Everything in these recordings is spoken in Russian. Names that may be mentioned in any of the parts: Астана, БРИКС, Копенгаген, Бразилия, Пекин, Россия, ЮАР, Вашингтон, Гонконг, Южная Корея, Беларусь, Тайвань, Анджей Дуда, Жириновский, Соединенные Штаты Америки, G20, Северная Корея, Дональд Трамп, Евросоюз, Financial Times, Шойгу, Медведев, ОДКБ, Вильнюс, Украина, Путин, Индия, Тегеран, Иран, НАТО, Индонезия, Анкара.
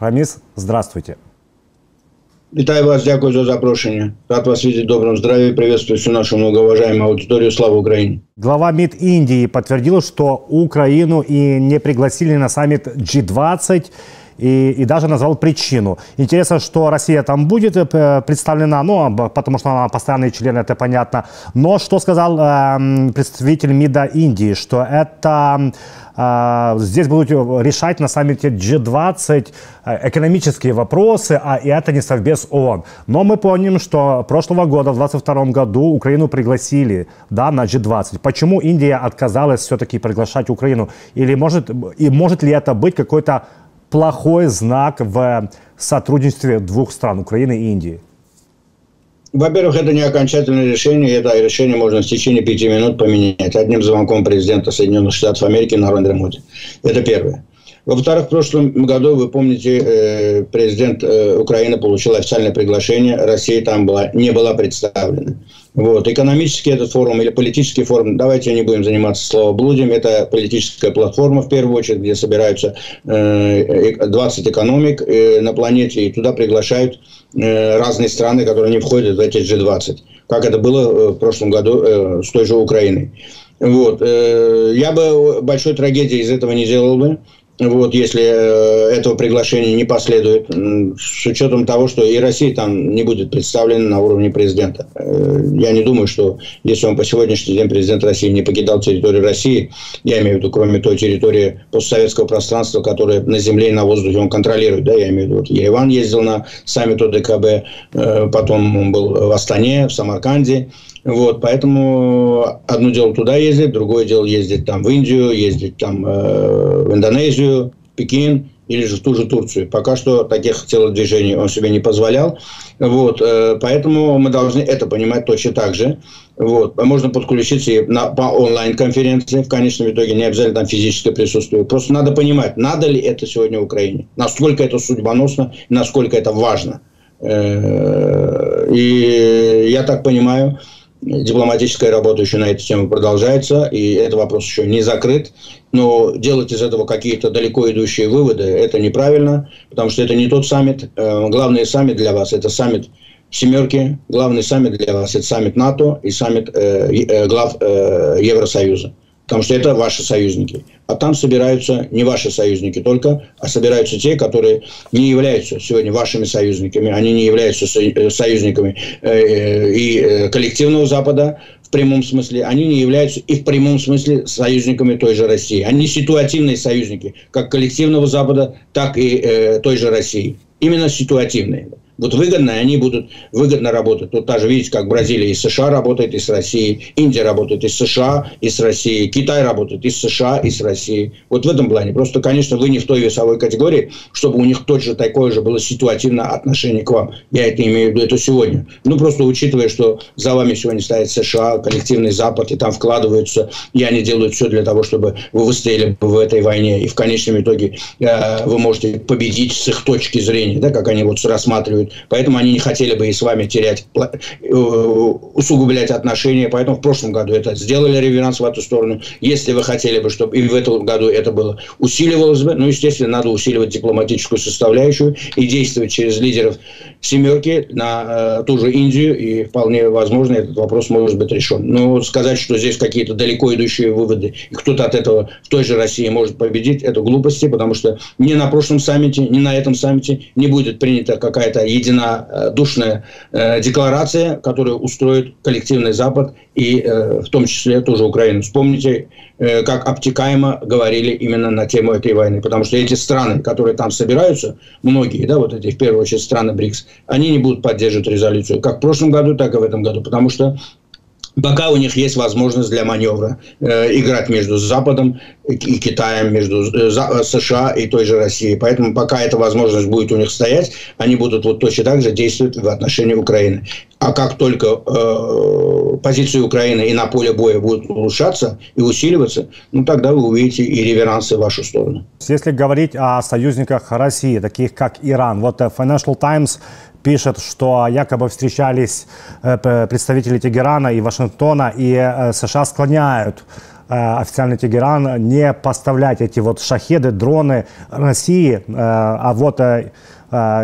Рамиз, здравствуйте. Вітаю вас, дякую за запрошение. Рад вас видеть, в добром здравии. Приветствую всю нашу многоуважаемую аудиторию. Слава Украине! Глава МИД Индии подтвердил, что Украину и не пригласили на саммит G20 и даже назвал причину. Интересно, что Россия там будет представлена, ну, потому что она постоянный член, это понятно. Но что сказал представитель МИДа Индии, что это здесь будут решать на саммите G20 экономические вопросы, а это не Совбез ООН. Но мы помним, что прошлого года, в 2022 году, Украину пригласили, да, на G20. Почему Индия отказалась все-таки приглашать Украину? Или может ли это быть какой-то плохой знак в сотрудничестве двух стран, Украины и Индии? Во-первых, это не окончательное решение. Это решение можно в течение 5 минут поменять одним звонком президента Соединенных Штатов Америки Нарендра Моди. Это первое. Во-вторых, в прошлом году, вы помните, президент Украины получил официальное приглашение. Россия там не была представлена. Вот. Экономический этот форум или политический форум, давайте не будем заниматься словоблудием, это политическая платформа в первую очередь, где собираются 20 экономик на планете, и туда приглашают разные страны, которые не входят в эти G20, как это было в прошлом году с той же Украиной. Вот. Я бы большой трагедии из этого не делал бы. Вот, если этого приглашения не последует, с учетом того, что и Россия там не будет представлена на уровне президента. Я не думаю, что если он по сегодняшний день, президент России, не покидал территорию России, я имею в виду, кроме той территории постсоветского пространства, которое на земле и на воздухе он контролирует, да, я имею в виду, вот Ереван ездил на саммит ОДКБ, потом он был в Астане, в Самарканде. Вот, поэтому одно дело туда ездить, другое дело ездить там в Индию, ездить там в Индонезию, Пекин или же в ту же Турцию. Пока что таких телодвижений он себе не позволял. Вот, поэтому мы должны это понимать точно так же. Вот, можно подключиться и по онлайн-конференции. В конечном итоге не обязательно там физическое присутствие. Просто надо понимать, надо ли это сегодня Украине, насколько это судьбоносно, насколько это важно. И я так понимаю, дипломатическая работа еще на эту тему продолжается, и этот вопрос еще не закрыт. Но делать из этого какие-то далеко идущие выводы – это неправильно, потому что это не тот саммит. Главный саммит для вас – это саммит «семерки», главный саммит для вас – это саммит НАТО и саммит глав Евросоюза. Потому что это ваши союзники. А там собираются не ваши союзники только, а собираются те, которые не являются сегодня вашими союзниками. Они не являются союзниками и коллективного Запада в прямом смысле. Они не являются и в прямом смысле союзниками той же России. Они ситуативные союзники, как коллективного Запада, так и той же России. Именно ситуативные. Вот выгодные, они будут выгодно работать. Вот даже видите, как Бразилия из США работает, и с Россией. Индия работает из США, и с Россией. Китай работает из США, и с Россией. Вот в этом плане. Просто, конечно, вы не в той весовой категории, чтобы у них точно такое же было ситуативное отношение к вам. Я это имею в виду, это сегодня. Ну, просто учитывая, что за вами сегодня стоят США, коллективный Запад, и там вкладываются, и они делают все для того, чтобы вы выстояли в этой войне. И в конечном итоге вы можете победить с их точки зрения, да, как они вот рассматривают. Поэтому они не хотели бы и с вами терять, усугублять отношения. Поэтому в прошлом году это сделали реверанс в эту сторону. Если вы хотели бы, чтобы и в этом году это было усиливалось бы, ну, естественно, надо усиливать дипломатическую составляющую и действовать через лидеров «семерки» на ту же Индию. И вполне возможно, этот вопрос может быть решен. Но сказать, что здесь какие-то далеко идущие выводы, и кто-то от этого в той же России может победить, это глупости, потому что ни на прошлом саммите, ни на этом саммите не будет принята какая-то единодушная декларация, которая устроит коллективный Запад и в том числе тоже Украину. Вспомните, как обтекаемо говорили именно на тему этой войны. Потому что эти страны, которые там собираются, многие, да, вот эти в первую очередь страны БРИКС, они не будут поддерживать резолюцию как в прошлом году, так и в этом году. Потому что пока у них есть возможность для маневра играть между Западом и Китаем, между США и той же Россией. Поэтому пока эта возможность будет у них стоять, они будут вот точно так же действовать в отношении Украины. А как только позиции Украины и на поле боя будут улучшаться и усиливаться, ну тогда вы увидите и реверансы в вашу сторону. Если говорить о союзниках России, таких как Иран, вот Financial Times пишет, что якобы встречались представители Тегерана и Вашингтона, и США склоняют официально Тегеран не поставлять эти вот шахеды, дроны России. А вот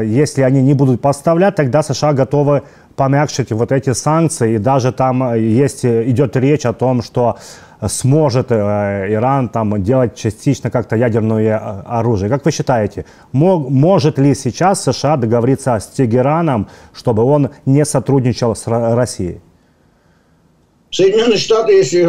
если они не будут поставлять, тогда США готовы помягчить вот эти санкции. И даже там есть, идет речь о том, что сможет Иран там делать частично как-то ядерное оружие. Как вы считаете, может ли сейчас США договориться с Тегераном, чтобы он не сотрудничал с Россией? Соединенные Штаты, если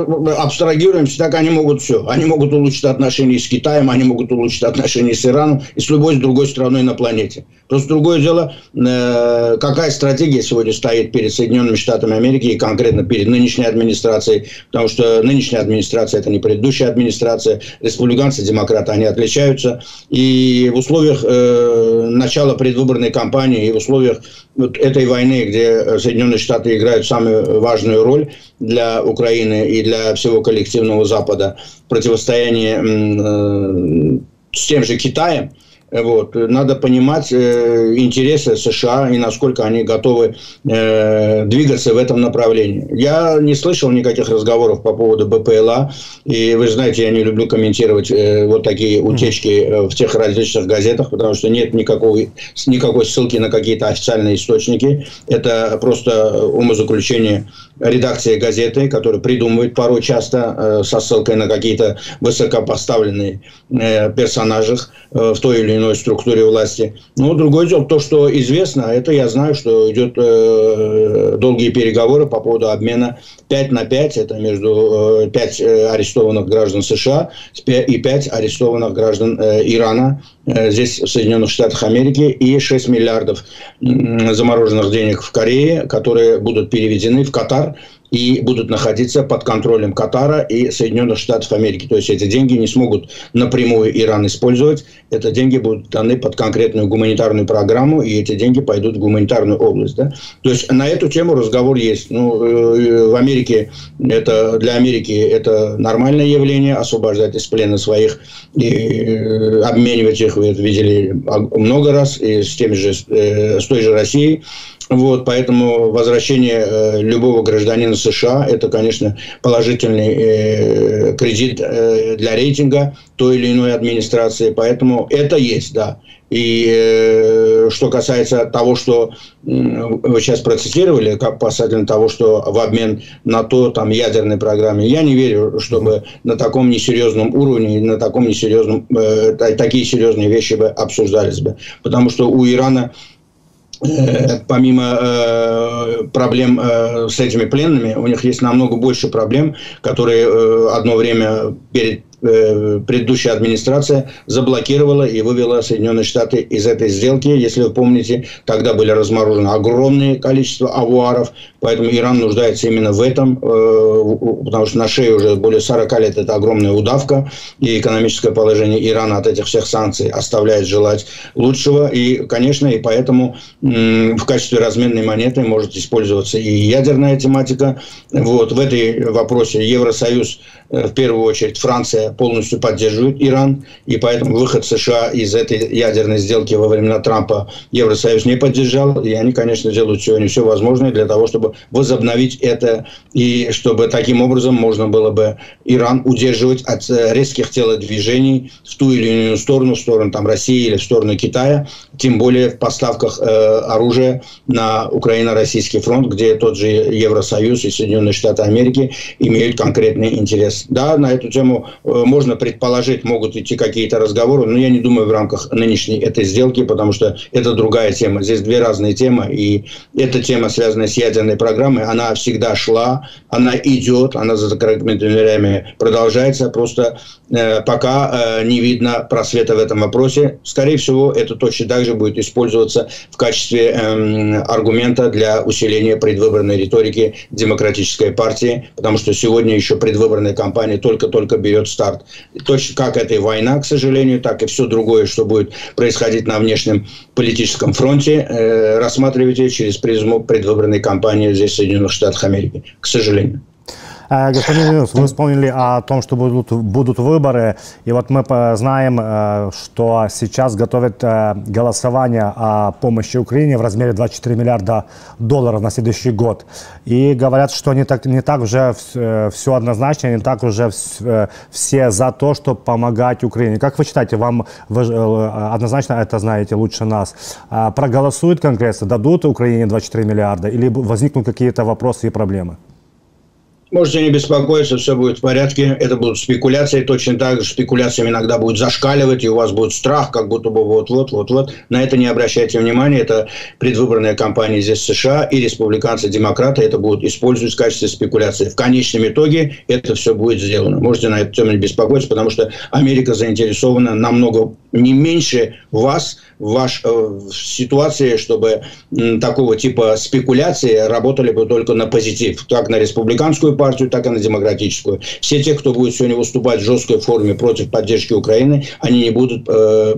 абстрагируемся, так они могут все. Они могут улучшить отношения с Китаем, они могут улучшить отношения с Ираном и с любой другой страной на планете. Просто другое дело, какая стратегия сегодня стоит перед Соединенными Штатами Америки и конкретно перед нынешней администрацией. Потому что нынешняя администрация – это не предыдущая администрация. Республиканцы, демократы, они отличаются. И в условиях начала предвыборной кампании, и в условиях вот этой войны, где Соединенные Штаты играют самую важную роль для Украины и для всего коллективного Запада, противостояние с тем же Китаем, вот, надо понимать интересы США и насколько они готовы двигаться в этом направлении. Я не слышал никаких разговоров по поводу БПЛА. И вы знаете, я не люблю комментировать вот такие утечки в тех различных газетах, потому что нет никакой ссылки на какие-то официальные источники. Это просто умозаключение редакции газеты, которая придумывает порой часто со ссылкой на какие-то высокопоставленные персонажи в той или иной структуре власти. Но другое дело, то, что известно, это я знаю, что идет долгие переговоры по поводу обмена 5 на 5. Это между 5 арестованных граждан США и 5 арестованных граждан Ирана здесь, в Соединенных Штатах Америки, и 6 миллиардов замороженных денег в Корее, которые будут переведены в Катар и будут находиться под контролем Катара и Соединенных Штатов Америки. То есть эти деньги не смогут напрямую Иран использовать. Эти деньги будут даны под конкретную гуманитарную программу, и эти деньги пойдут в гуманитарную область. Да? То есть на эту тему разговор есть. Ну, в Америке это, для Америки это нормальное явление, освобождать из плена своих и обменивать их, вы это видели много раз, и с той же Россией. Вот, поэтому возвращение любого гражданина США – это, конечно, положительный кредит для рейтинга той или иной администрации. Поэтому это есть, да. И что касается того, что вы сейчас процитировали, как касательно того, что в обмен на то, там, ядерной программе, я не верю, чтобы на таком несерьезном уровне, на таком несерьезном, такие серьезные вещи бы обсуждались бы. Потому что у Ирана, помимо проблем с этими пленными, у них есть намного больше проблем, которые одно время перед предыдущая администрация заблокировала и вывела Соединенные Штаты из этой сделки. Если вы помните, тогда были разморожены огромное количество авуаров, поэтому Иран нуждается именно в этом, потому что на шее уже более 40 лет это огромная удавка, и экономическое положение Ирана от этих всех санкций оставляет желать лучшего. И, конечно, и поэтому в качестве разменной монеты может использоваться и ядерная тематика. Вот, в этой вопросе Евросоюз, в первую очередь Франция, полностью поддерживает Иран, и поэтому выход США из этой ядерной сделки во времена Трампа Евросоюз не поддержал, и они, конечно, делают сегодня все возможное для того, чтобы возобновить это, и чтобы таким образом можно было бы Иран удерживать от резких телодвижений в ту или иную сторону, в сторону там, России или в сторону Китая, тем более в поставках оружия на Украино-Российский фронт, где тот же Евросоюз и Соединенные Штаты Америки имеют конкретный интерес. Да, на эту тему можно предположить, могут идти какие-то разговоры, но я не думаю в рамках нынешней этой сделки, потому что это другая тема. Здесь две разные темы, и эта тема, связанная с ядерной программой, она всегда шла, она идет, она за закрытыми дверями продолжается, просто пока не видно просвета в этом вопросе. Скорее всего, это точно так же будет использоваться в качестве аргумента для усиления предвыборной риторики демократической партии, потому что сегодня еще предвыборная кампания только-только берет старт. Точно как эта война, к сожалению, так и все другое, что будет происходить на внешнем политическом фронте, рассматривайте через призму предвыборной кампании здесь, в Соединенных Штатах Америки, к сожалению. Господин Юнус, вы вспомнили о том, что будут выборы, и вот мы знаем, что сейчас готовят голосование о помощи Украине в размере 24 миллиарда долларов на следующий год. И говорят, что не так уже все однозначно, не так уже все за то, чтобы помогать Украине. Как вы считаете, вы однозначно это знаете лучше нас, проголосует Конгресс, дадут Украине 24 миллиарда или возникнут какие-то вопросы и проблемы? Можете не беспокоиться, все будет в порядке. Это будут спекуляции. Точно так же спекуляциями иногда будет зашкаливать, и у вас будет страх, как будто бы вот-вот. На это не обращайте внимания. Это предвыборная кампания здесь в США, и республиканцы, демократы это будут использовать в качестве спекуляции. В конечном итоге это все будет сделано. Можете на эту тему не беспокоиться, потому что Америка заинтересована намного не меньше вас в ситуации, чтобы такого типа спекуляции работали бы только на позитив. Как на республиканскую партию, так и на демократическую. Все те, кто будет сегодня выступать в жесткой форме против поддержки Украины, они не будут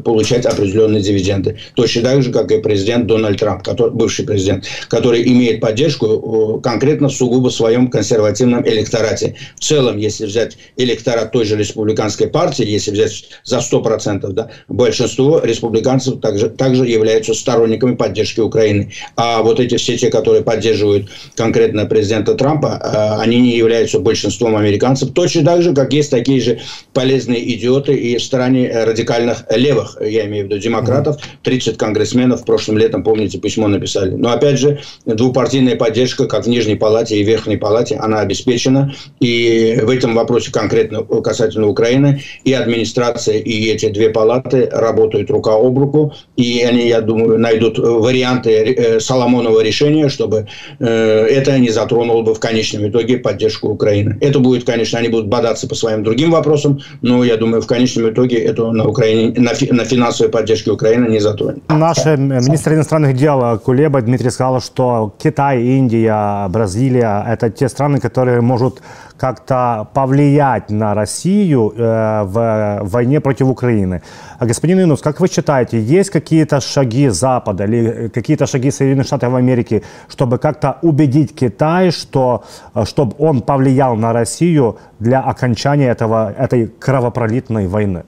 получать определенные дивиденды. Точно так же, как и президент Дональд Трамп, бывший президент, который имеет поддержку конкретно в сугубо своем консервативном электорате. В целом, если взять электорат той же республиканской партии, если взять за 100%, да, большинство республиканцев также являются сторонниками поддержки Украины. А вот эти все те, которые поддерживают конкретно президента Трампа, они не являются большинством американцев. Точно так же, как есть такие же полезные идиоты и в стране радикальных левых, я имею в виду демократов, 30 конгрессменов прошлым летом, помните, письмо написали. Но опять же, двупартийная поддержка, как в Нижней Палате и Верхней Палате, она обеспечена. И в этом вопросе конкретно касательно Украины и администрация, и эти две палаты работают рука об руку. И они, я думаю, найдут варианты Соломонова решения, чтобы это не затронуло бы в конечном итоге поддержку Украины. Это будет, конечно, они будут бодаться по своим другим вопросам, но я думаю, в конечном итоге это на финансовой поддержке Украины не затронет. Наш министр иностранных дел Кулеба Дмитрий сказал, что Китай, Индия, Бразилия – это те страны, которые могут как-то повлиять на Россию в войне против Украины. Господин Юнус, как вы считаете, есть какие-то шаги Запада или какие-то шаги Соединенных Штатов Америки, чтобы как-то убедить Китай, чтобы он повлиял на Россию для окончания этой кровопролитной войны?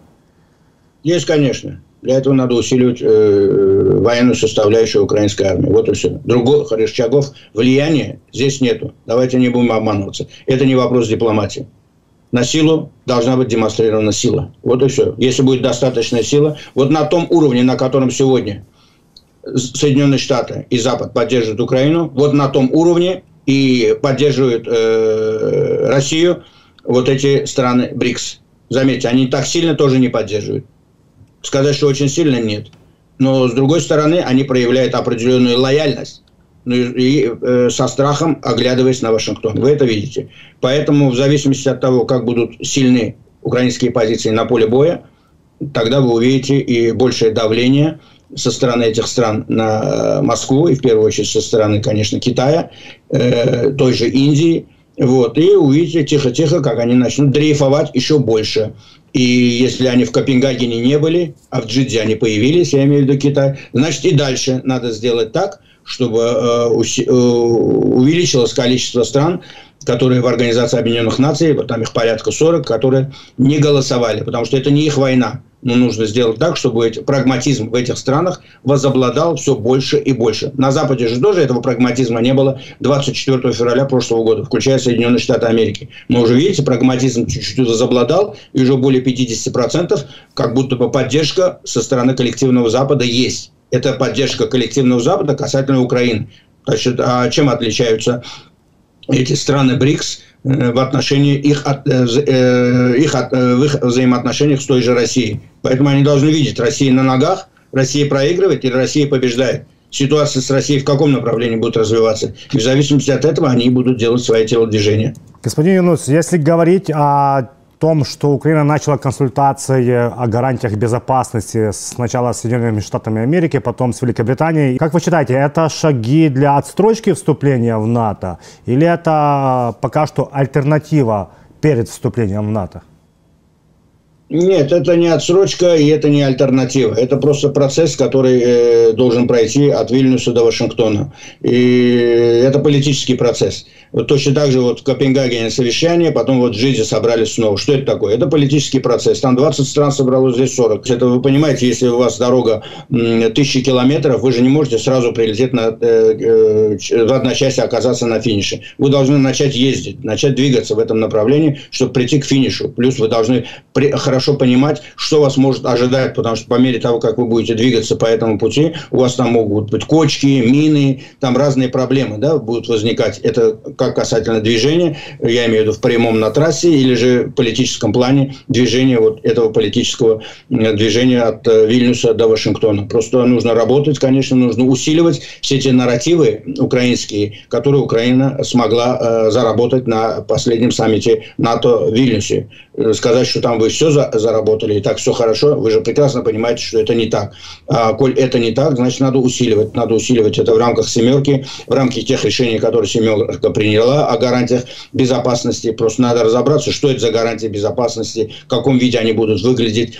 Есть, конечно. Для этого надо усиливать военную составляющую украинской армии. Вот и все. Других рычагов влияния здесь нету. Давайте не будем обманываться. Это не вопрос дипломатии. На силу должна быть демонстрирована сила. Вот и все. Если будет достаточная сила, вот на том уровне, на котором сегодня Соединенные Штаты и Запад поддерживают Украину, вот на том уровне и поддерживают Россию вот эти страны БРИКС. Заметьте, они так сильно тоже не поддерживают. Сказать, что очень сильно, нет. Но, с другой стороны, они проявляют определенную лояльность. И со страхом оглядываясь на Вашингтон. Вы это видите. Поэтому, в зависимости от того, как будут сильны украинские позиции на поле боя, тогда вы увидите и большее давление со стороны этих стран на Москву, и в первую очередь со стороны, конечно, Китая, той же Индии. Вот. И увидите тихо-тихо, как они начнут дрейфовать еще больше. И если они в Копенгагене не были, а в Джидде они появились, я имею в виду Китай, значит и дальше надо сделать так, чтобы увеличилось количество стран, которые в Организации Объединенных Наций, вот там их порядка 40, которые не голосовали, потому что это не их война. Но нужно сделать так, чтобы прагматизм в этих странах возобладал все больше и больше. На Западе же тоже этого прагматизма не было 24 февраля прошлого года, включая Соединенные Штаты Америки. Но уже, видите, прагматизм чуть-чуть возобладал, и уже более 50% как будто бы поддержка со стороны коллективного Запада есть. Это поддержка коллективного Запада касательно Украины. Значит, а чем отличаются эти страны БРИКС в отношении их взаимоотношениях с той же Россией? Поэтому они должны видеть, Россия на ногах, Россия проигрывает или Россия побеждает. Ситуация с Россией в каком направлении будет развиваться? И в зависимости от этого они будут делать свои телодвижения. Господин Юнус, если говорить о том, что Украина начала консультации о гарантиях безопасности сначала с Соединенными Штатами Америки, потом с Великобританией. Как вы считаете, это шаги для отстрочки вступления в НАТО или это пока что альтернатива перед вступлением в НАТО? Нет, это не отсрочка и это не альтернатива. Это просто процесс, который должен пройти от Вильнюса до Вашингтона. И это политический процесс. Вот точно так же вот в Копенгагене совещание, потом вот в Джиде собрались снова. Что это такое? Это политический процесс. Там 20 стран собралось, здесь 40. Это вы понимаете, если у вас дорога 1000 километров, вы же не можете сразу прилететь в одночасье оказаться на финише. Вы должны начать ездить, начать двигаться в этом направлении, чтобы прийти к финишу. Плюс вы должны хорошо понимать, что вас может ожидать, потому что по мере того, как вы будете двигаться по этому пути, у вас там могут быть кочки, мины, там разные проблемы, да, будут возникать. Это как касательно движения, я имею в виду в прямом на трассе, или же в политическом плане движения, вот этого политического движения от Вильнюса до Вашингтона. Просто нужно работать, конечно, нужно усиливать все те нарративы украинские, которые Украина смогла заработать на последнем саммите НАТО в Вильнюсе. Сказать, что там вы все заработали, и так все хорошо, вы же прекрасно понимаете, что это не так. А коль это не так, значит, надо усиливать это в рамках «семерки», в рамках тех решений, которые «семерка» приняла, о гарантиях безопасности. Просто надо разобраться, что это за гарантии безопасности, в каком виде они будут выглядеть,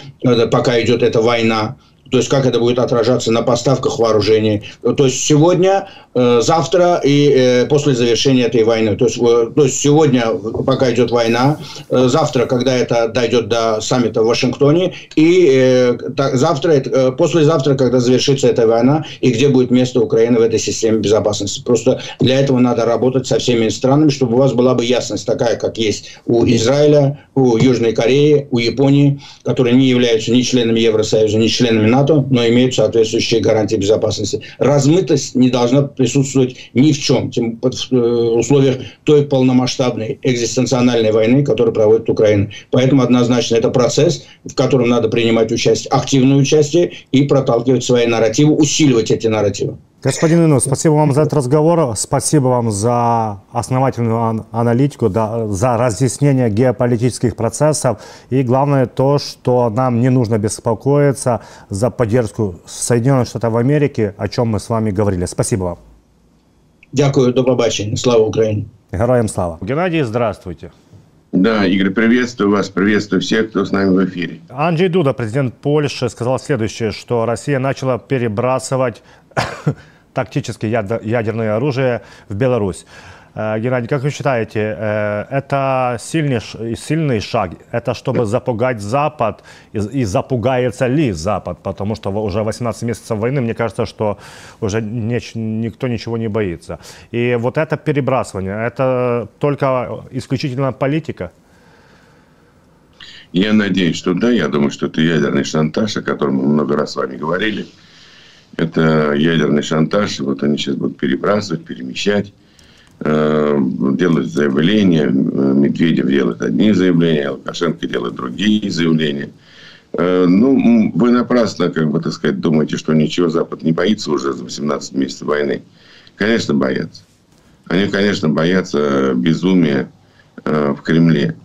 пока идет эта война. То есть, как это будет отражаться на поставках вооружений. То есть, сегодня, завтра и после завершения этой войны. То есть, сегодня, пока идет война, завтра, когда это дойдет до саммита в Вашингтоне, и завтра, послезавтра, когда завершится эта война, и где будет место Украины в этой системе безопасности. Просто для этого надо работать со всеми странами, чтобы у вас была бы ясность такая, как есть у Израиля, у Южной Кореи, у Японии, которые не являются ни членами Евросоюза, ни членами НАТО, но имеют соответствующие гарантии безопасности. Размытость не должна присутствовать ни в чем, тем в условиях той полномасштабной экзистенциональной войны, которую проводит Украина. Поэтому однозначно это процесс, в котором надо принимать участие, активное участие и проталкивать свои нарративы, усиливать эти нарративы. Господин Юнус, спасибо вам за этот разговор, спасибо вам за основательную аналитику, за разъяснение геополитических процессов. И главное то, что нам не нужно беспокоиться за поддержку Соединенных Штатов Америки, о чем мы с вами говорили. Спасибо вам. Дякую, до побачення. Слава Украине. Героям слава. Геннадий, здравствуйте. Да, Игорь, приветствую вас, приветствую всех, кто с нами в эфире. Анджей Дуда, президент Польши, сказал следующее, что Россия начала перебрасывать тактическое ядерное оружие в Беларусь. Геннадий, как вы считаете, это сильный шаг? Это чтобы запугать Запад? И запугается ли Запад? Потому что уже 18 месяцев войны, мне кажется, что уже никто ничего не боится. И вот это перебрасывание, это только исключительно политика? Я надеюсь, что да. Я думаю, что это ядерный шантаж, о котором мы много раз с вами говорили. Это ядерный шантаж. Вот они сейчас будут перебрасывать, перемещать. Делают заявления, Медведев делает одни заявления, Лукашенко делает другие заявления. Ну, вы напрасно, как бы, так сказать, думаете, что ничего Запад не боится уже за 18 месяцев войны. Конечно, боятся. Они, конечно, боятся безумия в Кремле.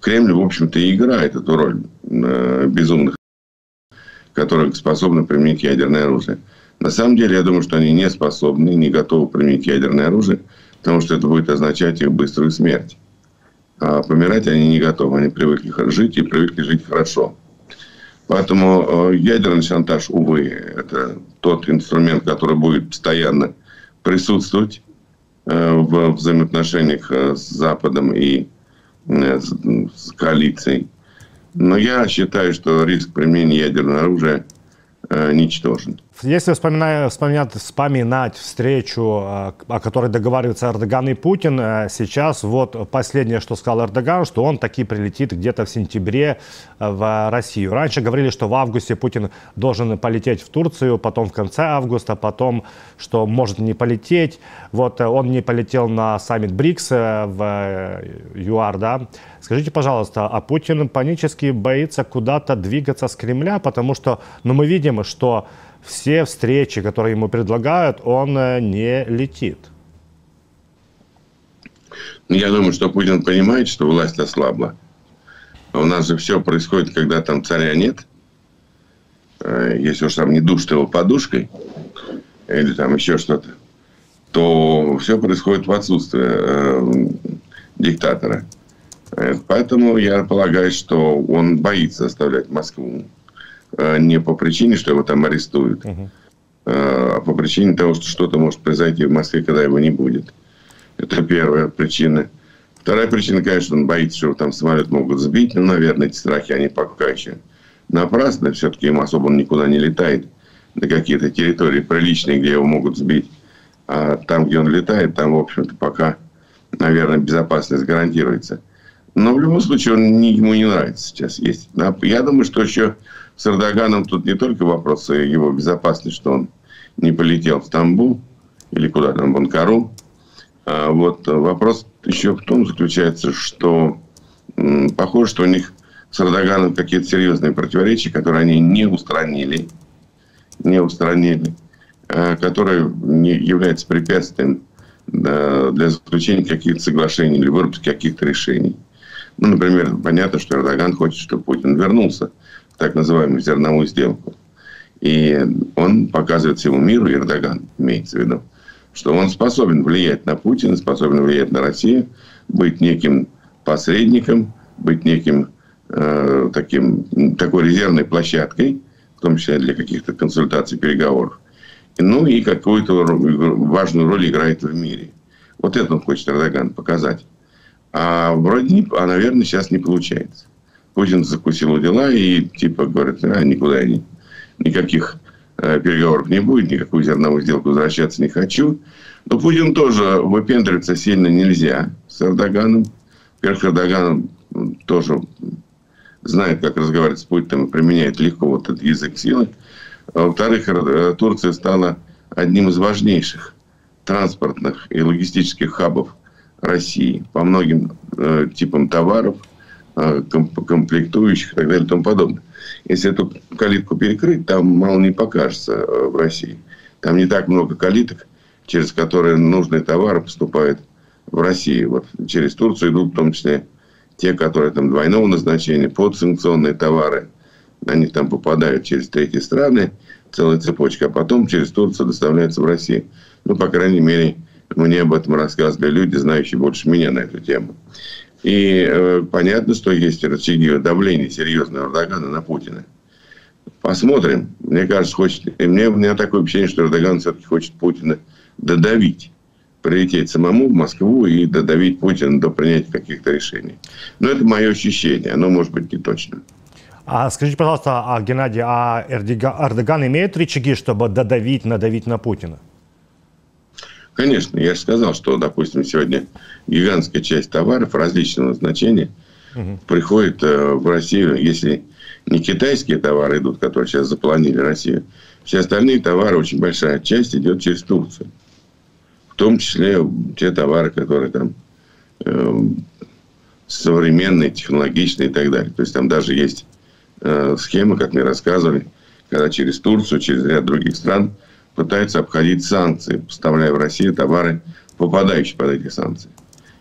Кремль, в общем-то, и играет эту роль безумных, которые способны применить ядерное оружие. На самом деле, я думаю, что они не способны, не готовы применить ядерное оружие, потому что это будет означать их быструю смерть. А помирать они не готовы, они привыкли жить и привыкли жить хорошо. Поэтому ядерный шантаж, увы, это тот инструмент, который будет постоянно присутствовать в взаимоотношениях с Западом и с коалицией. Но я считаю, что риск применения ядерного оружия ничтожен. Если вспоминать встречу, о которой договариваются Эрдоган и Путин, сейчас вот последнее, что сказал Эрдоган, что он таки прилетит где-то в сентябре в Россию. Раньше говорили, что в августе Путин должен полететь в Турцию, потом в конце августа, потом, что может не полететь. Вот он не полетел на саммит БРИКС в ЮАР, да? Скажите, пожалуйста, а Путин панически боится куда-то двигаться с Кремля, потому что, ну, мы видим, что все встречи, которые ему предлагают, он не летит. Я думаю, что Путин понимает, что власть ослабла. У нас же все происходит, когда там царя нет. Если уж там не душит его подушкой, или там еще что-то, то все происходит в отсутствие диктатора. Поэтому я полагаю, что он боится оставлять Москву. Не по причине, что его там арестуют, а по причине того, что что-то может произойти в Москве, когда его не будет. Это первая причина. Вторая причина, конечно, он боится, что его там самолет могут сбить. Но, наверное, эти страхи, они пока еще напрасны. Все-таки им особо он никуда не летает. На какие-то территории приличные, где его могут сбить. А там, где он летает, там, в общем-то, пока, наверное, безопасность гарантируется. Но в любом случае ему не нравится сейчас есть. Я думаю, что еще с Эрдоганом тут не только вопрос его безопасности, что он не полетел в Стамбул или куда там, в Анкару. А вот вопрос еще в том заключается, что похоже, что у них с Эрдоганом какие-то серьезные противоречия, которые они не устранили, которые не являются препятствием для заключения каких-то соглашений или выработки каких-то решений. Ну, например, понятно, что Эрдоган хочет, чтобы Путин вернулся в так называемую зерновую сделку. И он показывает всему миру, Эрдоган имеется в виду, что он способен влиять на Путина, способен влиять на Россию, быть неким посредником, быть неким такой резервной площадкой, в том числе для каких-то консультаций, переговоров. Ну и какую-то важную роль играет в мире. Вот это он хочет Эрдоган показать. А вроде не, а наверное, сейчас не получается. Путин закусил дела и типа говорит, никуда я никаких переговоров не будет, никакую зерновую сделку возвращаться не хочу. Но Путин тоже выпендриваться сильно нельзя с Эрдоганом. Во-первых, Эрдоган тоже знает, как разговаривать с Путиным и применяет легко вот этот язык силы. Во-вторых, Турция стала одним из важнейших транспортных и логистических хабов России по многим типам товаров, комплектующих и так далее и тому подобное. Если эту калитку перекрыть, там мало не покажется в России. Там не так много калиток, через которые нужные товары поступают в Россию. Вот через Турцию идут в том числе те, которые там двойного назначения, подсанкционные товары. Они там попадают через третьи страны, целая цепочка, а потом через Турцию доставляются в Россию. Ну, по крайней мере, мне об этом рассказывали люди, знающие больше меня на эту тему. И понятно, что есть рычаги давления серьезного Эрдогана на Путина. Посмотрим. Мне кажется, у меня такое ощущение, что Эрдоган все-таки хочет Путина додавить. Прилететь самому в Москву и додавить Путина до принятия каких-то решений. Но это мое ощущение. Оно может быть не точно. А скажите, пожалуйста, Геннадий, а Эрдоган имеет рычаги, чтобы надавить на Путина? Конечно. Я же сказал, что, допустим, сегодня гигантская часть товаров различного значения приходит в Россию. Если не китайские товары идут, которые сейчас заполонили Россию, все остальные товары, очень большая часть идет через Турцию. В том числе те товары, которые там современные, технологичные и так далее. То есть там даже есть схемы, как мне рассказывали, когда через Турцию, через ряд других стран пытаются обходить санкции, поставляя в Россию товары, попадающие под эти санкции.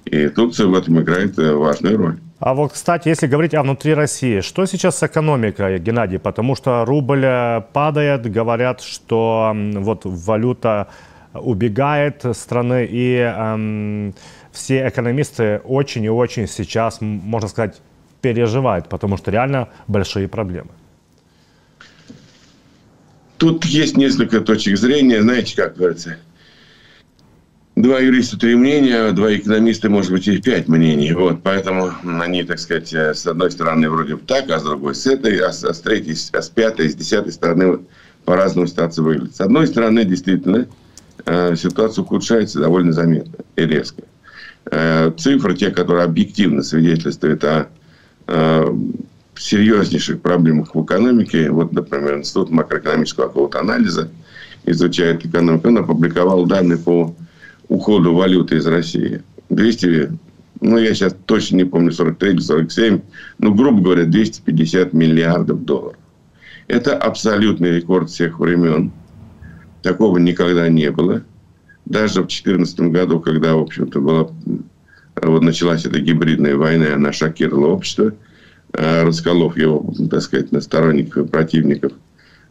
И Турция в этом играет важную роль. А вот, кстати, если говорить о внутри России, что сейчас с экономикой, Геннадий? Потому что рубль падает, говорят, что вот валюта убегает из страны, и все экономисты очень и очень сейчас, можно сказать, переживают, потому что реально большие проблемы. Тут есть несколько точек зрения. Знаете, как говорится, два юриста, три мнения, два экономиста, может быть, и пять мнений. Вот, поэтому они, так сказать, с одной стороны вроде бы так, а с другой с этой, а с третьей, а с пятой, с десятой стороны по-разному ситуация выглядит. С одной стороны, действительно, ситуация ухудшается довольно заметно и резко. Цифры, те, которые объективно свидетельствуют о серьезнейших проблемах в экономике. Вот, например, Институт макроэкономического какого-то анализа изучает экономику. Он опубликовал данные по уходу валюты из России. 200, ну я сейчас точно не помню, 43 или 47, ну, грубо говоря, 250 миллиардов долларов. Это абсолютный рекорд всех времен. Такого никогда не было. Даже в 2014 году, когда, в общем-то, вот началась эта гибридная война, она шокировала общество, расколов его, так сказать, на сторонников и противников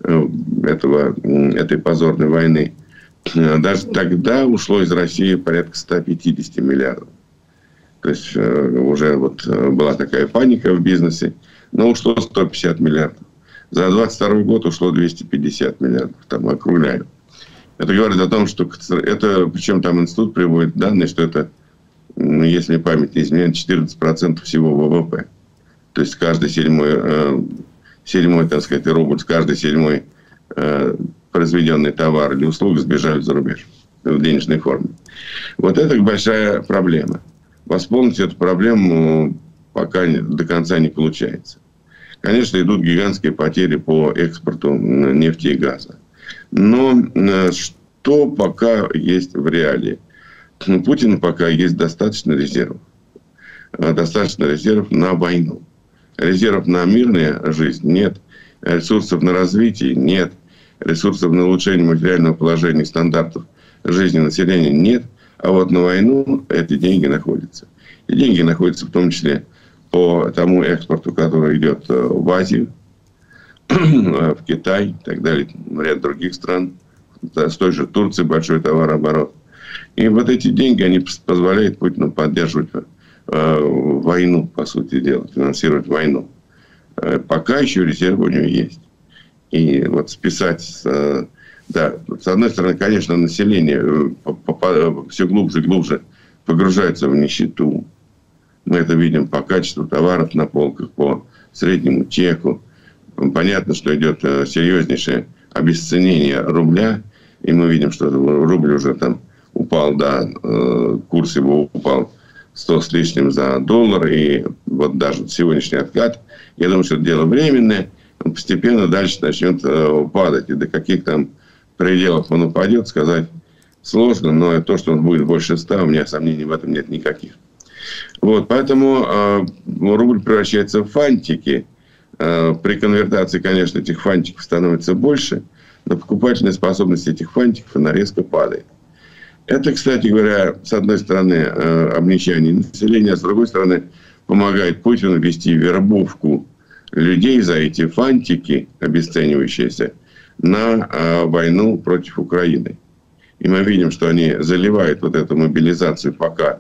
этой позорной войны. Даже тогда ушло из России порядка 150 миллиардов. То есть уже вот была такая паника в бизнесе, но ушло 150 миллиардов. За 2022 год ушло 250 миллиардов, там округляю. Это говорит о том, что это, причем там институт приводит данные, что это, если память не изменяет, 14% всего ВВП. То есть каждый седьмой, так сказать, рубль, каждый седьмой произведенный товар или услуга сбежали за рубеж в денежной форме. Вот это большая проблема. Восполнить эту проблему пока до конца не получается. Конечно, идут гигантские потери по экспорту нефти и газа. Но что пока есть в реалии? У Путина пока есть достаточно резервов. Достаточно резервов на войну. Резервов на мирную жизнь нет. Ресурсов на развитие нет. Ресурсов на улучшение материального положения и стандартов жизни населения нет. А вот на войну эти деньги находятся. И деньги находятся в том числе по тому экспорту, который идет в Азию, в Китай и так далее, ряд других стран, с той же Турции большой товарооборот. И вот эти деньги, они позволяют Путину поддерживать войну, по сути дела, финансировать войну. Пока еще резервы у него есть. И вот списать, да, с одной стороны, конечно, население все глубже и глубже погружается в нищету. Мы это видим по качеству товаров на полках, по среднему чеку. Понятно, что идет серьезнейшее обесценение рубля. И мы видим, что рубль уже там упал, да, курс его упал 100 с лишним за доллар. И вот даже сегодняшний откат, я думаю, что это дело временное. Постепенно дальше начнет падать. И до каких там пределов он упадет, сказать сложно. Но то, что он будет больше 100, у меня сомнений в этом нет никаких. Вот, поэтому рубль превращается в фантики. При конвертации, конечно, этих фантиков становится больше, но покупательная способность этих фантиков она резко падает. Это, кстати говоря, с одной стороны, обнищание населения, а с другой стороны, помогает Путину вести вербовку людей за эти фантики, обесценивающиеся, на войну против Украины. И мы видим, что они заливают вот эту мобилизацию пока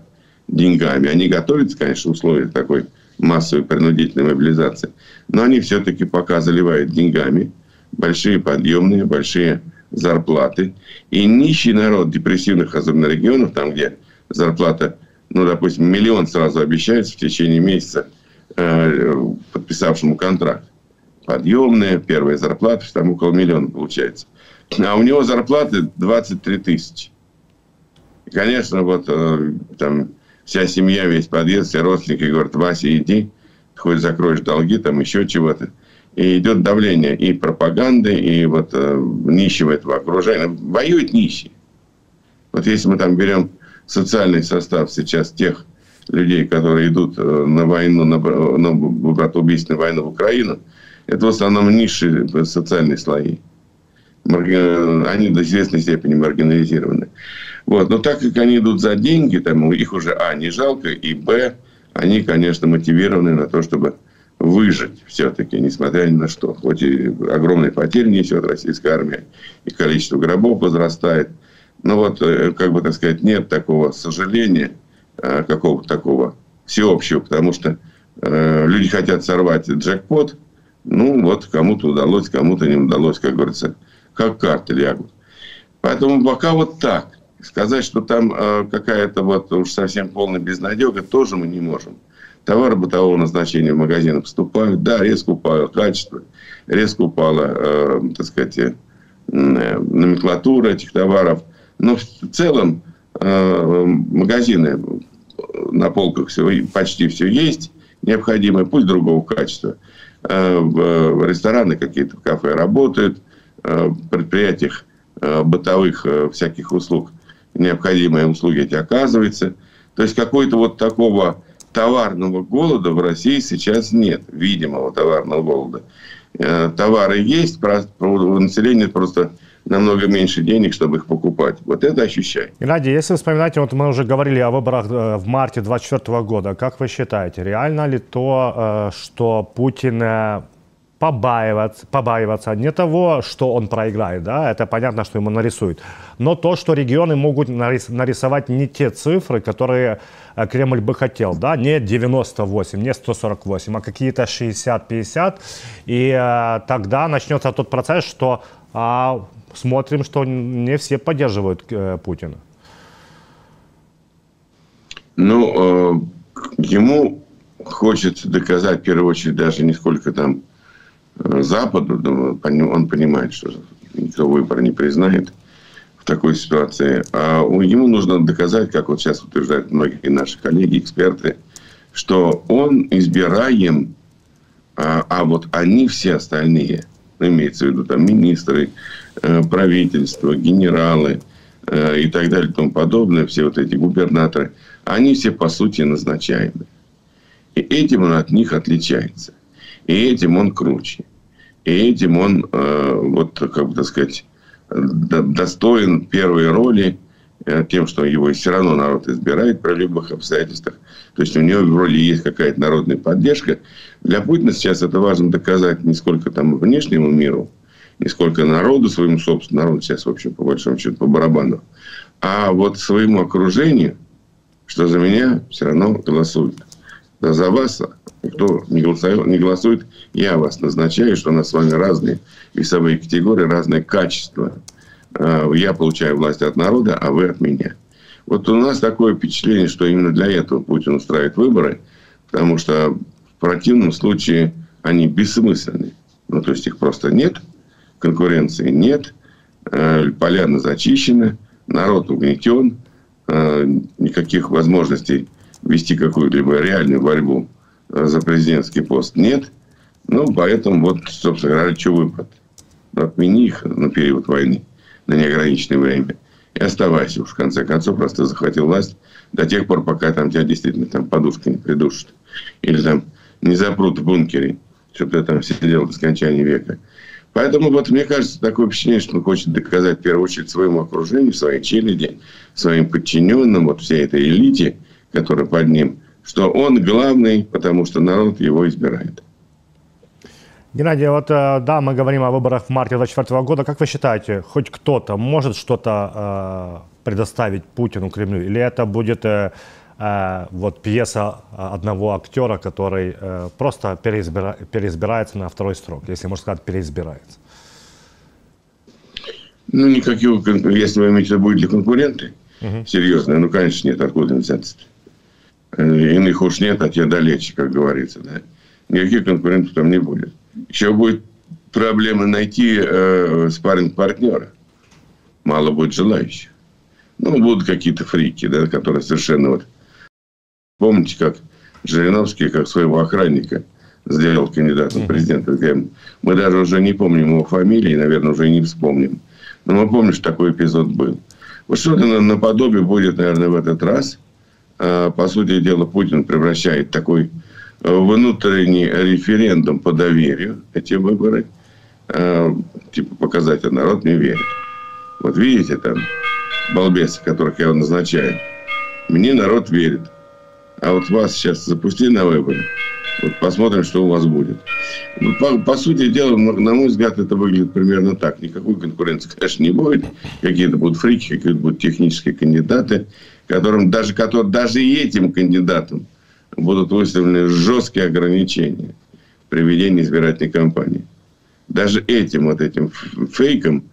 деньгами. Они готовятся, конечно, в условиях такой массовой принудительной мобилизации, но они все-таки пока заливают деньгами большие подъемные, большие зарплаты. И нищий народ депрессивных особенно регионов, там, где зарплата, ну, допустим, 1 миллион сразу обещается в течение месяца подписавшему контракт. Подъемные, первая зарплата, там около 1 миллиона получается. А у него зарплаты 23 тысячи. И, конечно, вот там... Вся семья, весь подъезд, все родственники говорят: Вася, иди, хоть закроешь долги, там еще чего-то. И идет давление и пропаганды, и вот нищего этого окружения. Воюют нищие. Вот если мы там берем социальный состав сейчас тех людей, которые идут на войну, на братоубийственную войну в Украину, это в основном низшие социальные слои. Они до известной степени маргинализированы. Вот. Но так как они идут за деньги, там, их уже, не жалко, и, б, они, конечно, мотивированы на то, чтобы выжить все-таки, несмотря ни на что. Хоть и огромные потери несет российская армия, и количество гробов возрастает. Но вот, как бы, так сказать, нет такого сожаления, какого-то такого всеобщего, потому что люди хотят сорвать джекпот, ну вот кому-то удалось, кому-то не удалось, как говорится, как карты лягут. Поэтому пока вот так. Сказать, что там какая-то вот уж совсем полная безнадега, тоже мы не можем. Товары бытового назначения в магазины поступают. Да, резко упало качество, резко упала, так сказать, номенклатура этих товаров. Но в целом магазины на полках почти все есть необходимое, пусть другого качества. Рестораны какие-то, кафе работают. В предприятиях бытовых всяких услуг необходимые услуги эти оказываются. То есть какой-то вот такого товарного голода в России сейчас нет, видимого товарного голода. Товары есть, у населения просто намного меньше денег, чтобы их покупать. Вот это ощущаем. Геннадий, если вспоминать, вот мы уже говорили о выборах в марте 2024 года. Как вы считаете, реально ли то, что Путин... побаиваться не того, что он проиграет, да, это понятно, что ему нарисуют, но то, что регионы могут нарисовать не те цифры, которые Кремль бы хотел, да, не 98, не 148, а какие-то 60-50, и тогда начнется тот процесс, что смотрим, что не все поддерживают Путина. Ну, ему хочется доказать, в первую очередь, даже не сколько там Западу, он понимает, что никто выбор не признает в такой ситуации. А ему нужно доказать, как вот сейчас утверждают многие наши коллеги, эксперты, что он избираем, а вот они все остальные, имеется в виду там министры, правительство, генералы и так далее и тому подобное, все вот эти губернаторы, они все по сути назначаемы. И этим он от них отличается. И этим он круче. И этим он, вот как бы так сказать, достоин первой роли тем, что его все равно народ избирает при любых обстоятельствах. То есть у него в роли есть какая-то народная поддержка. Для Путина сейчас это важно доказать не сколько там внешнему миру, не сколько народу, своему собственному народу, сейчас, в общем, по большому счету, по барабану, а вот своему окружению, что за меня все равно голосуют. Да за вас, кто не голосует, я вас назначаю, что у нас с вами разные весовые категории, разные качества. Я получаю власть от народа, а вы от меня. Вот у нас такое впечатление, что именно для этого Путин устраивает выборы, потому что в противном случае они бессмысленны. Ну, то есть их просто нет, конкуренции нет, поляна зачищена, народ угнетен, никаких возможностей вести какую-либо реальную борьбу за президентский пост нет. Ну, поэтому вот, собственно говоря, что выпад? Отмени их на период войны, на неограниченное время. И оставайся уж, в конце концов, просто захватил власть до тех пор, пока там тебя действительно там подушка не придушит. Или там не запрут в бункере, чтобы ты там сидел до скончания века. Поэтому вот мне кажется, такое впечатление, что он хочет доказать в первую очередь своему окружению, своей челяди, своим подчиненным, вот всей этой элите, который под ним, что он главный, потому что народ его избирает. Геннадий, вот да, мы говорим о выборах в марте 2024 года. Как вы считаете, хоть кто-то может что-то предоставить Путину, Кремлю? Или это будет вот пьеса одного актера, который просто переизбирается на второй срок, если можно сказать, переизбирается? Ну, никаких, если вы имеете в виду, будут ли конкуренты? Серьезно, ну, конечно, нет, откуда взяться-то? Иных уж нет, а те далече, как говорится, да. Никаких конкурентов там не будет. Еще будет проблема найти спарринг-партнера. Мало будет желающих. Ну, будут какие-то фрики, да, которые совершенно вот... Помните, как Жириновский, как своего охранника сделал кандидатом в президенты? Мы даже уже не помним его фамилии, наверное, уже и не вспомним. Но мы помним, что такой эпизод был. Вот что-то наподобие будет, наверное, в этот раз. По сути дела, Путин превращает такой внутренний референдум по доверию, эти выборы, типа показать, а народ не верит. Вот видите там балбесы, которых я назначаю. Мне народ верит. А вот вас сейчас запусти на выборы. Вот посмотрим, что у вас будет. По сути дела, на мой взгляд, это выглядит примерно так. Никакой конкуренции, конечно, не будет. Какие-то будут фрики, какие-то будут технические кандидаты, даже этим кандидатам будут выставлены жесткие ограничения при ведении избирательной кампании. Даже этим вот этим фейкам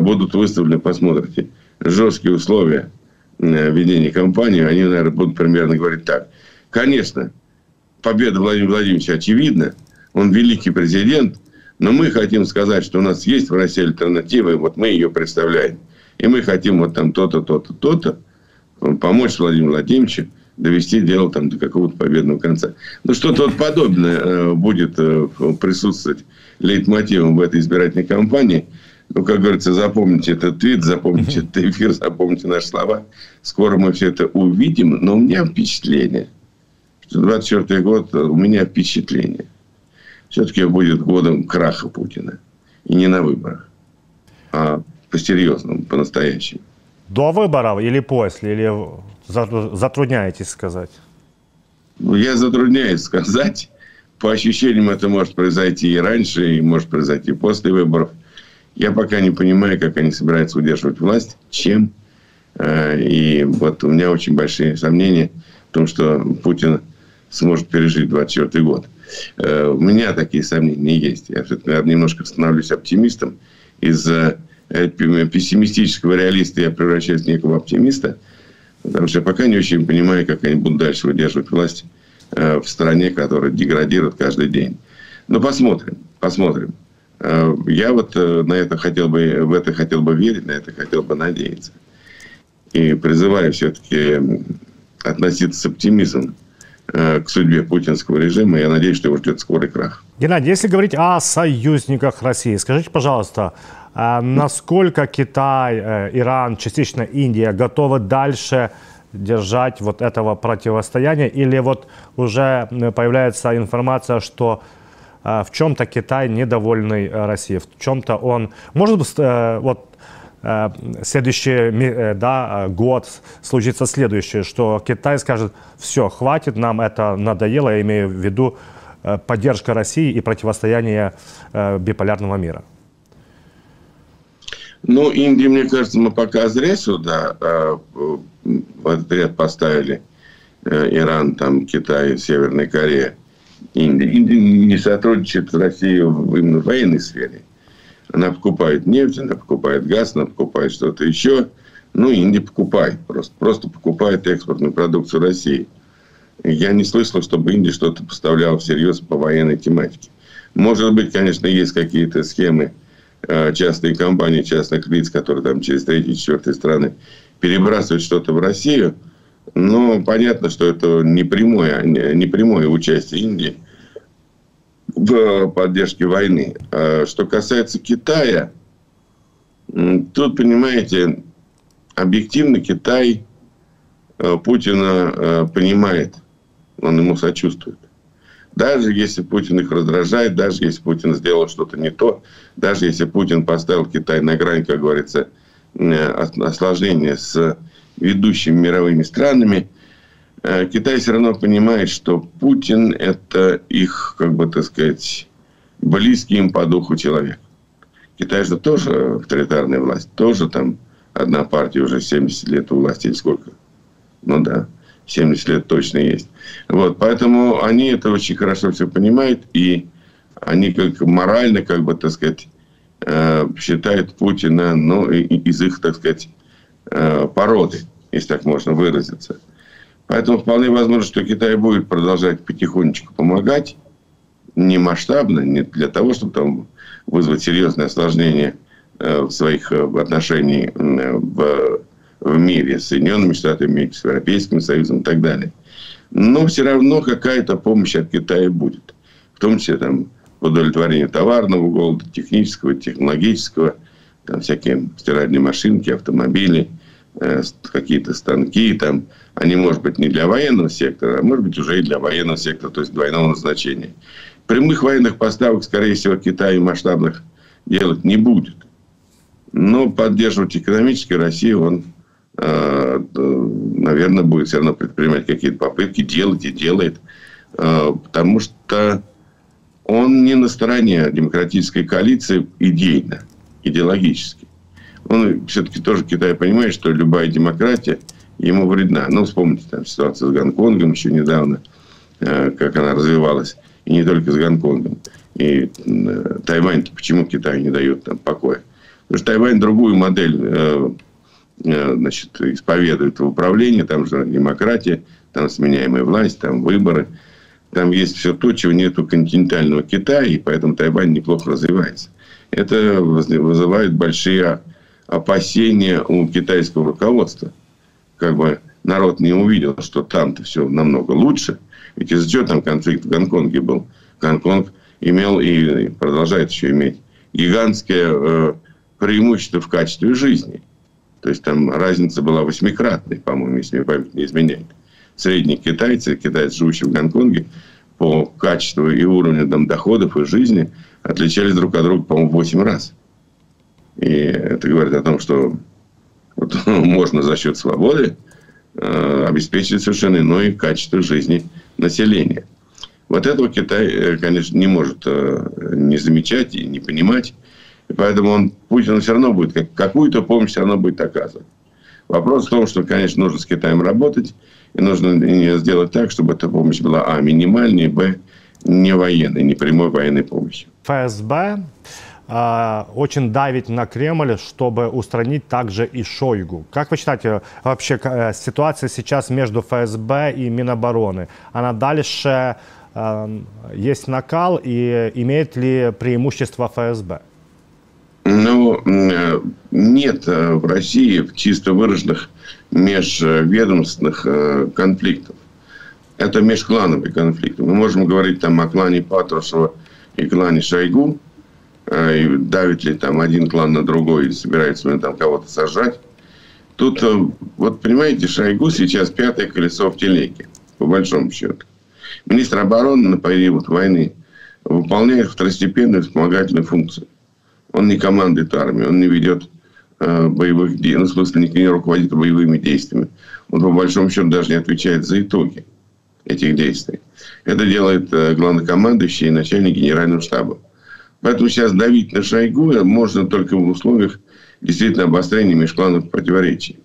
будут выставлены, посмотрите, жесткие условия ведения кампании. Они, наверное, будут примерно говорить так. Конечно, победа Владимира Владимировича очевидна, он великий президент, но мы хотим сказать, что у нас есть в России альтернатива, и вот мы ее представляем. И мы хотим вот там то-то, то-то, то-то помочь Владимиру Владимировичу довести дело там до какого-то победного конца. Ну, что-то вот подобное будет присутствовать лейтмотивом в этой избирательной кампании. Ну, как говорится, запомните этот твит, запомните этот эфир, запомните наши слова. Скоро мы все это увидим, но у меня впечатление... 24-й год, у меня впечатление. Все-таки будет годом краха Путина. И не на выборах. А по-серьезному, по-настоящему. До выборов или после? Или затрудняетесь сказать? Я затрудняюсь сказать. По ощущениям, это может произойти и раньше, и может произойти после выборов. Я пока не понимаю, как они собираются удерживать власть, чем. И вот у меня очень большие сомнения в том, что Путин сможет пережить 24-й год. У меня такие сомнения есть. Я немножко становлюсь оптимистом из-за пессимистического реалиста я превращаюсь в некого оптимиста, потому что я пока не очень понимаю, как они будут дальше выдерживать власть в стране, которая деградирует каждый день. Но посмотрим, посмотрим. Я вот на это хотел бы, в это хотел бы верить, на это хотел бы надеяться. И призываю все-таки относиться с оптимизмом к судьбе путинского режима. Я надеюсь, что его ждет скорый крах. Геннадий, если говорить о союзниках России, скажите, пожалуйста, насколько Китай, Иран, частично Индия готовы дальше держать вот этого противостояния? Или вот уже появляется информация, что в чем-то Китай недовольный Россией, в чем-то он... Может быть, вот следующий год случится следующее, что Китай скажет, все, хватит, нам это надоело, я имею в виду поддержка России и противостояние биполярного мира. Ну, Индии, мне кажется, мы пока зря сюда в этот ряд поставили Иран, там, Китай, Северная Корея. Индия не сотрудничает с Россией именно в военной сфере. Она покупает нефть, она покупает газ, она покупает что-то еще. Ну, Индия покупает, просто покупает экспортную продукцию России. Я не слышал, чтобы Индия что-то поставляла всерьез по военной тематике. Может быть, конечно, есть какие-то схемы, частные компании, частных лиц, которые там через третьи-четвертые страны перебрасывают что-то в Россию. Но понятно, что это не прямое участие Индии в поддержке войны. Что касается Китая, тут, понимаете, объективно Китай Путина понимает, он ему сочувствует. Даже если Путин их раздражает, даже если Путин сделал что-то не то, даже если Путин поставил Китай на грань, как говорится, осложнения с ведущими мировыми странами, Китай все равно понимает, что Путин – это их, как бы, так сказать, близкий им по духу человек. Китай же тоже авторитарная власть, тоже там одна партия уже 70 лет у власти, или сколько? Ну да, 70 лет точно есть. Вот, поэтому они это очень хорошо все понимают, и они как морально, как бы, так сказать, считают Путина, ну, из их, так сказать, породы, если так можно выразиться. Поэтому вполне возможно, что Китай будет продолжать потихонечку помогать, не масштабно, не для того, чтобы там вызвать серьезное осложнение своих отношений в мире с Соединенными Штатами Америки, с Европейским Союзом и так далее. Но все равно какая-то помощь от Китая будет. В том числе там удовлетворение товарного голода, технического, технологического. Там всякие стиральные машинки, автомобили, какие-то станки. Там. Они, может быть, не для военного сектора, а может быть, уже и для военного сектора, то есть двойного назначения. Прямых военных поставок, скорее всего, Китай масштабных делать не будет. Но поддерживать экономически Россию он, наверное, будет все равно предпринимать какие-то попытки, делать и делает. Потому что он не на стороне демократической коалиции идейно, идеологически. Он все-таки тоже, Китай, понимает, что любая демократия ему вредна. Ну, вспомните там ситуацию с Гонконгом еще недавно, как она развивалась. И не только с Гонконгом. И Тайвань-то почему Китай не дает там покоя? Потому что Тайвань другую модель значит, исповедует в управлении. Там же демократия, там сменяемая власть, там выборы. Там есть все то, чего нет у континентального Китая. И поэтому Тайвань неплохо развивается. Это вызывает большие опасения у китайского руководства. Как бы народ не увидел, что там-то все намного лучше. Ведь из-за чего там конфликт в Гонконге был? Гонконг имел и продолжает еще иметь гигантское преимущество в качестве жизни. То есть там разница была 8-кратной, по-моему, если мне память не изменяет. Средний китаец, живущий в Гонконге, по качеству и уровню там, доходов и жизни отличались друг от друга, по-моему, 8 раз. И это говорит о том, что вот, можно за счет свободы обеспечить совершенно иное качество жизни населения. Вот этого Китай, конечно, не может не замечать и не понимать. И поэтому Путин все равно будет, какую-то помощь все равно будет оказывать. Вопрос в том, что, конечно, нужно с Китаем работать. И нужно сделать так, чтобы эта помощь была, минимальной, б, не военной, не прямой военной помощи. ФСБ очень давить на Кремль, чтобы устранить также и Шойгу. Как вы считаете, вообще ситуация сейчас между ФСБ и Минобороны? Она дальше есть накал и имеет ли преимущество ФСБ? Ну, нет в России чисто выраженных межведомственных конфликтов. Это межклановый конфликт. Мы можем говорить там о клане Патрушева и клане Шойгу. И давит ли там один клан на другой, и собирается ли там кого-то сажать. Тут, вот понимаете, Шойгу сейчас пятое колесо в телеге, по большому счету. Министр обороны на период войны выполняет второстепенную вспомогательную функцию. Он не командует армией, он не ведет боевых действий, ну, в смысле, не руководит боевыми действиями. Он, по большому счету, даже не отвечает за итоги этих действий. Это делает главнокомандующий и начальник генерального штаба. Поэтому сейчас давить на Шойгу можно только в условиях действительно обострения межклановых противоречий.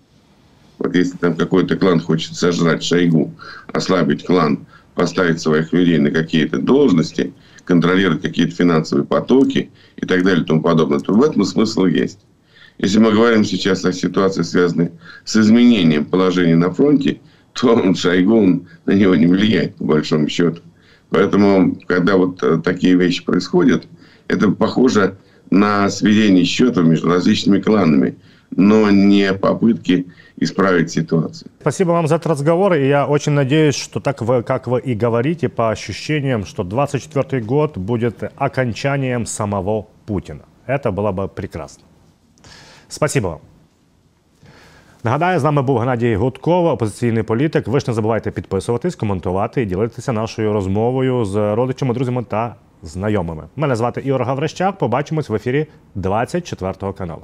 Вот если там какой-то клан хочет сожрать Шойгу, ослабить клан, поставить своих людей на какие-то должности, контролировать какие-то финансовые потоки и так далее и тому подобное, то в этом смысл есть. Если мы говорим сейчас о ситуации, связанной с изменением положения на фронте, то Шойгу на него не влияет, по большому счету. Поэтому, когда вот такие вещи происходят, это похоже на сведение счетов между различными кланами, но не попытки исправить ситуацию. Спасибо вам за этот разговор. И я очень надеюсь, что так вы, как вы и говорите, по ощущениям, что 2024 год будет окончанием самого Путина. Это было бы прекрасно. Спасибо вам. Нагадаю, з нами був Геннадій Гудков, опозиційний політик. Ви ж не забувайте підписуватись, коментувати і ділитися нашою розмовою з родичами, друзями та знайомими. Мене звати Ігор Гаврищак. Побачимось в ефірі 24 каналу.